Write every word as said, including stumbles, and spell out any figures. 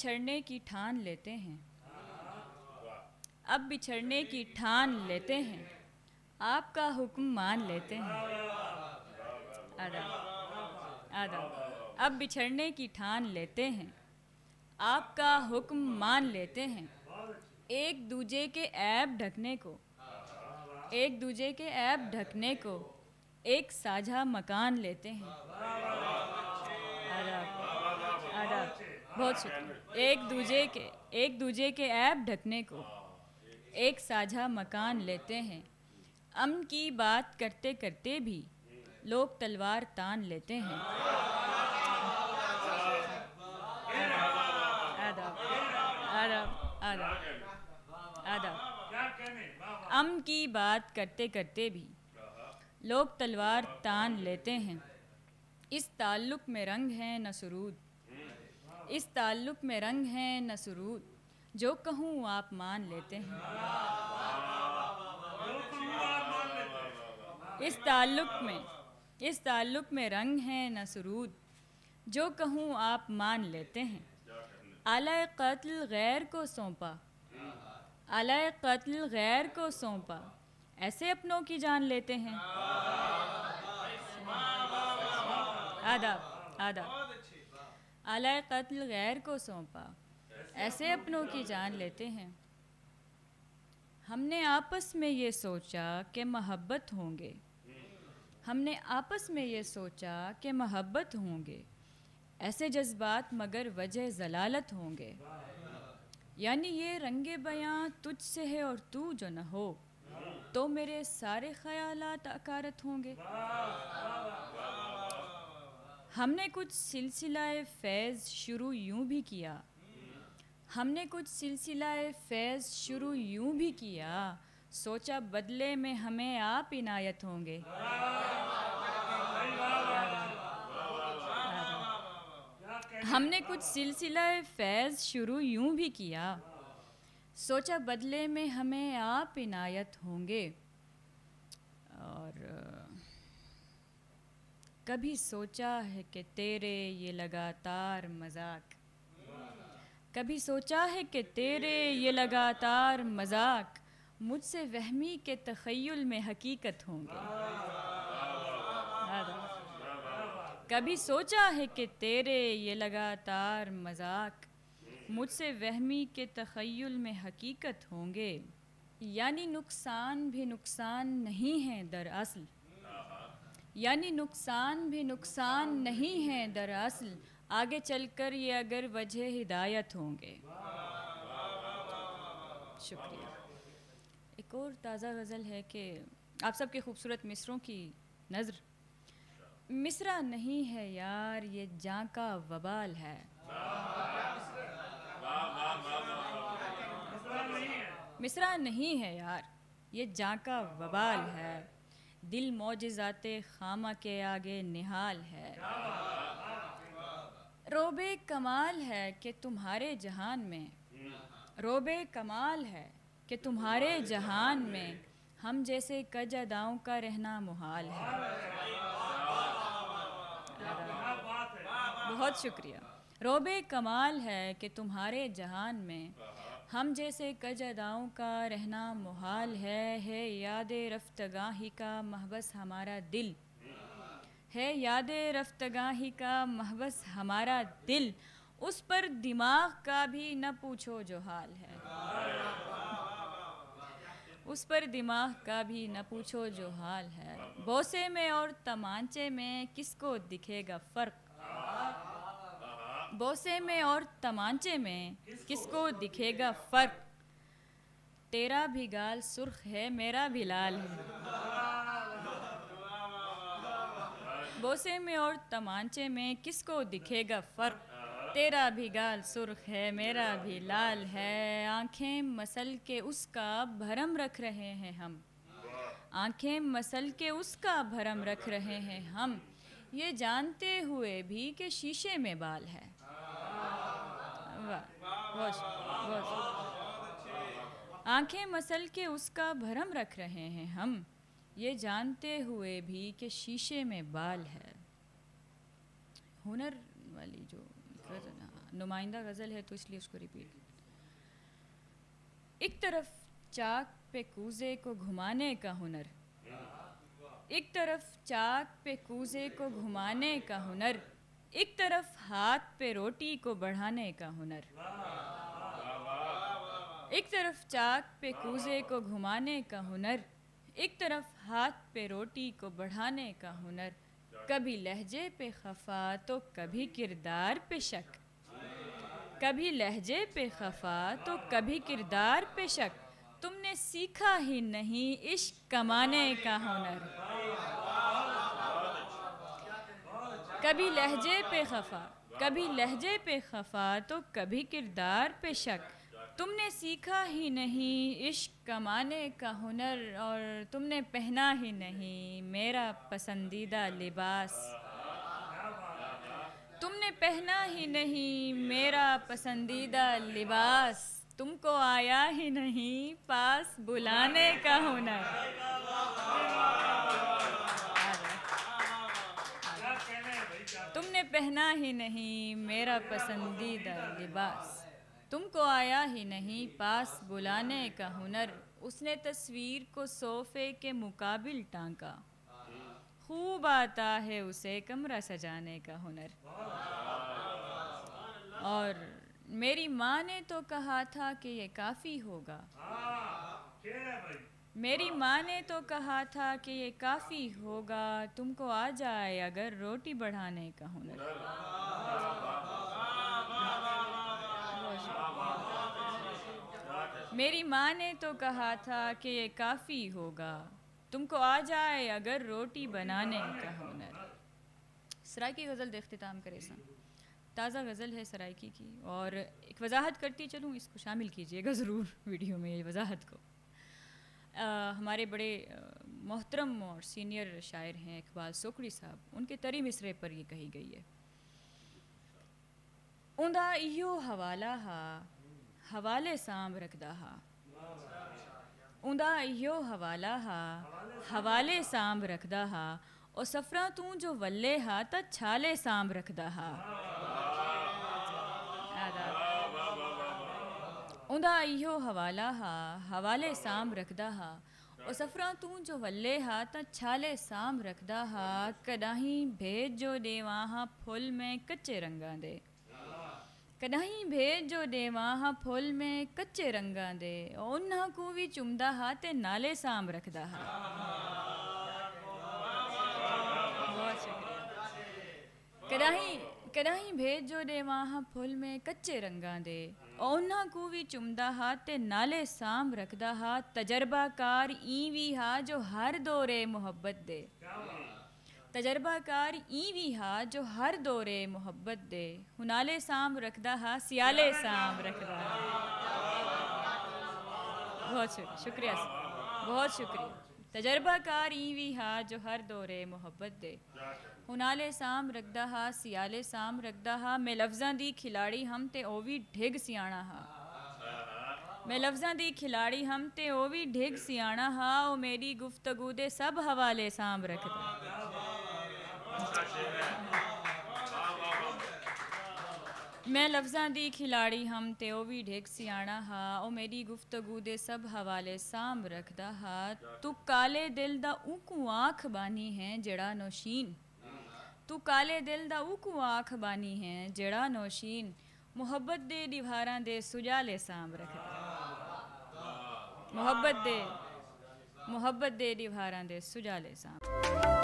बिछड़ने की ठान लेते हैं, अब बिछड़ने की ठान लेते हैं, आपका हुक्म मान लेते हैं। आदाब आदाब। अब बिछड़ने की ठान लेते हैं, आपका हुक्म मान लेते हैं, एक दूजे के ऐब ढकने को, एक दूजे के ऐब ढकने को, एक साझा मकान लेते हैं। आदाब आदाब। बहुत शुक्रिया। एक दूजे के एक दूजे के ऐब ढकने को, एक साझा मकान लेते हैं, अमन की बात करते करते भी लोग तलवार तान लेते हैं। आदाब आदाब आदाब आदाब। अमन की बात करते करते भी लोग तलवार तान लेते हैं, इस ताल्लुक़ में रंग है न सुरूद, इस ताल्लुक़ में रंग है न सुरूद, जो कहूँ आप मान लेते हैं। इस ताल्लुक़ में इस ताल्लुक़ में रंग है न सुरूद, जो कहूँ आप मान लेते हैं, आला कत्ल गैर को सौंपा, आला कत्ल गैर को सौंपा, ऐसे अपनों की जान लेते हैं। आदाब आदाब। आला कत्ल गैर को सौंपा, ऐसे अपनों की जान लेते हैं। हमने आपस में ये सोचा कि मोहब्बत होंगे, हमने आपस में ये सोचा कि मोहब्बत होंगे, ऐसे जज्बात मगर वजह ज़लालत होंगे, यानी ये रंगे बयां तुझ से है और तू जो न हो, तो मेरे सारे ख्यालात अकारत होंगे। हमने कुछ सिलसिलाए फैज़ शुरू यूँ भी किया, हमने कुछ सिलसिलाए फैज़ शुरू यूँ भी किया, सोचा बदले में हमें आप इनायत होंगे। हमने कुछ सिलसिलाए फैज़ शुरू यूँ भी किया, सोचा बदले में हमें आप इनायत होंगे, और कभी सोचा है कि तेरे ये लगातार मजाक, कभी सोचा है कि तेरे ये लगातार मजाक, मुझसे वहमी के तख़य्युल में हकीकत होंगे। कभी सोचा है कि तेरे ये लगातार मजाक, मुझसे वहमी के तख़य्युल में हकीकत होंगे, यानी नुकसान भी नुकसान नहीं है दरअसल, यानी नुकसान भी नुकसान नहीं है दरअसल, आगे चलकर ये अगर वजह हिदायत होंगे। शुक्रिया। एक और ताज़ा गज़ल है कि आप सब के खूबसूरत मिसरों की नज़र। मिसरा नहीं है यार ये जाँ का वबाल है, मिसरा नहीं है यार ये जाँ का वबाल है, दिल मौजिज़ाते खामा के आगे निहाल है, रोबे कमाल है कि तुम्हारे जहान में, रोबे कमाल है कि तुम्हारे जहान में, हम जैसे कज अदाओं का रहना मुहाल है। बहुत शुक्रिया। रोबे कमाल है कि तुम्हारे जहान में, हम जैसे कज अदाओं का रहना मुहाल है, है याद रफ्तगाही का महबस हमारा दिल, है याद रफ्तगाही का महबस हमारा दिल, उस पर दिमाग का भी न पूछो जो हाल है, उस पर दिमाग का भी न पूछो जो हाल है, बोसे में और तमांचे में किसको दिखेगा फ़र्क, बोसे में और तमांचे में किसको दिखेगा फ़र्क, तेरा भी गाल सुर्ख है मेरा भी लाल है, बोसे में और तमांचे में किसको दिखेगा फ़र्क, तेरा भी गाल सुर्ख है मेरा भी लाल है, आंखें मसल के उसका भरम रख रहे हैं हम, आंखें मसल के उसका भरम रख रहे हैं हम, ये जानते हुए भी कि शीशे में बाल है। आंखें मसल के उसका भरम रख रहे हैं हम, ये जानते हुए भी कि शीशे में बाल है। हुनर वाली जो नुमाइंदा गज़ल है तो इसलिए उसको रिपीट। एक तरफ चाक पे कूजे को घुमाने का हुनर, एक तरफ चाक पे कूजे को घुमाने का हुनर, एक तरफ हाथ पे रोटी को बढ़ाने का हुनर। एक तरफ चाक पे कूजे को घुमाने का हुनर, एक तरफ हाथ पे रोटी को बढ़ाने का हुनर। कभी लहजे पे खफा तो कभी किरदार पे शक, कभी लहजे पे खफा तो कभी किरदार पे शक। तुमने सीखा ही नहीं इश्क कमाने का हुनर। कभी लहजे पे खफा, कभी लहजे पे खफा तो कभी किरदार पे शक। तुमने सीखा ही नहीं इश्क कमाने का हुनर, और तुमने पहना ही नहीं मेरा पसंदीदा लिबास। तुमने पहना ही नहीं मेरा पसंदीदा लिबास। तुमको आया ही नहीं पास बुलाने का हुनर। तुमने पहना ही नहीं मेरा पसंदीदा लिबास, तुमको आया ही नहीं पास बुलाने का हुनर। उसने तस्वीर को सोफ़े के मुकाबिल टांका, खूब आता है उसे कमरा सजाने का हुनर। और मेरी माँ ने तो कहा था कि ये काफ़ी होगा, मेरी माँ ने तो कहा था कि ये काफ़ी होगा। तुमको आ जाए अगर रोटी बढ़ाने का हुनर। मेरी माँ ने तो कहा था कि ये काफ़ी होगा, तुमको आ जाए अगर रोटी बनाने का हुनर। सराय की गज़ल इख्तिताम करे सन, ताज़ा गज़ल है सरायकी की। और एक वजाहत करती चलूँ, इसको शामिल कीजिएगा ज़रूर वीडियो में, ये वजाहत को। आ, हमारे बड़े मोहतरम और सीनियर शायर हैं इकबाल सोकड़ी साहब, उनके तरी मिसरे पर ये कही गई है। उंदा इयो हवाला हा हवाले सांब रखदा हा, उंदा इयो हवाला हा हवाले सांब रखदा हा। और सफरा तू जो वल्ले हा ता छाले सांब रखदा हा। उंदा इहो हवाला हा हवाले साम रखदा हा, और सफरा तू जो वल्ले हा ता छाले साम रखदा हा। कदाही भेज जो देवा हा फुल में कच्चे रंगा दे, कदाही भेज जो देवा हा फुल में कच्चे रंगा दे। उन्हां को भी चुमदा हा ते नाले साम रखदा हा। बहुत शुक्रिया। कदाही कदाही भेज जो देवा हा फुल में कच्चे रंगा दे, और उन्हां को भी चुमदा हा ते नाले साम रखदा हा। तजर्बाकार ईवी हा जो हर दौरे मोहब्बत दे, तजर्बाकार ईवी हा जो हर दौरे मोहब्बत दे। हुनाले साम रखदा हा सियाले साम रखदा हा। बहुत शुक्रिया, बहुत शुक्रिया। तजर्बाकार ईवी हा जो हर दौरे मोहब्बत दे, हुनाले साम रखदा हा सियाले साम रखदा हा। मैं लफ्ज़ां दी खिलाड़ी हम ते ओ वी ढिग सियाणा हा, मैं लफ्ज़ां दी खिलाड़ी हम ते ओ वी ढिग सियाणा हा। ओ मेरी गुफ्तगू दे सब हवाले साम रखदा। मैं लफ्ज़ां दी खिलाड़ी हम ते ओ वी ढिग सियाणा हा, ओ मेरी गुफ्तगू दे सब हवाले साम रखदा हा। तू काले दिल दा ऊकू आँख बानी है जड़ा नौशीन, तू काले दिल दा ऊकू आँख बानी है जड़ा नौशीन। मुहब्बत दे दीवारां दे सुजाले साम रखदा, मुहब्बत दे मुहब्बत दे दीवारां दे सुजाले साम।